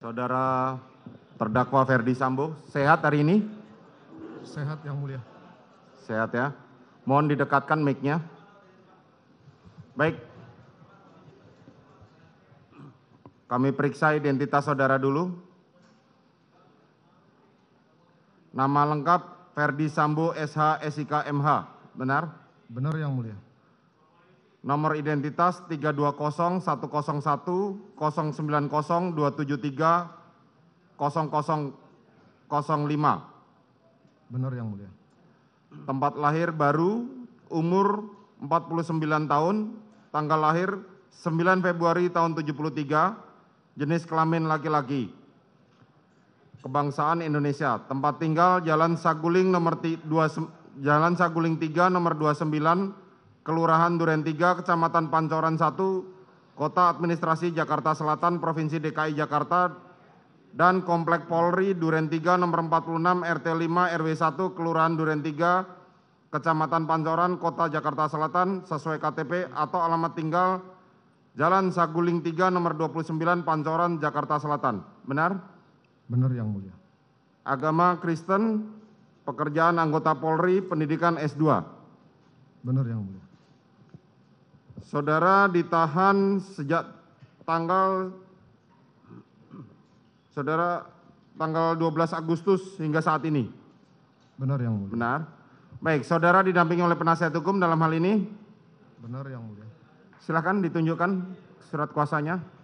Saudara terdakwa Ferdi Sambo, sehat hari ini? Sehat, Yang Mulia. Sehat ya. Mohon didekatkan mic-nya. Baik. Kami periksa identitas saudara dulu. Nama lengkap Ferdi Sambo SH SIK MH, benar? Benar, Yang Mulia. Nomor identitas 320-101-090-273-0005. Benar, Yang Mulia. Tempat lahir Baru, umur 49 tahun, tanggal lahir 9 Februari tahun 73, jenis kelamin laki-laki. Kebangsaan Indonesia. Tempat tinggal Jalan Saguling Jalan Saguling 3 nomor 29. Kelurahan Duren 3, Kecamatan Pancoran 1, Kota Administrasi Jakarta Selatan, Provinsi DKI Jakarta, dan Komplek Polri Duren 3, nomor 46, RT 5, RW 1, Kelurahan Duren 3, Kecamatan Pancoran, Kota Jakarta Selatan, sesuai KTP atau alamat tinggal Jalan Saguling 3, nomor 29, Pancoran, Jakarta Selatan. Benar? Benar, Yang Mulia. Agama Kristen, pekerjaan anggota Polri, pendidikan S2. Benar, Yang Mulia. Saudara ditahan sejak tanggal 12 Agustus hingga saat ini. Benar, Yang Mulia. Benar. Baik, saudara didampingi oleh penasihat hukum dalam hal ini. Benar, Yang Mulia. Silakan ditunjukkan surat kuasanya.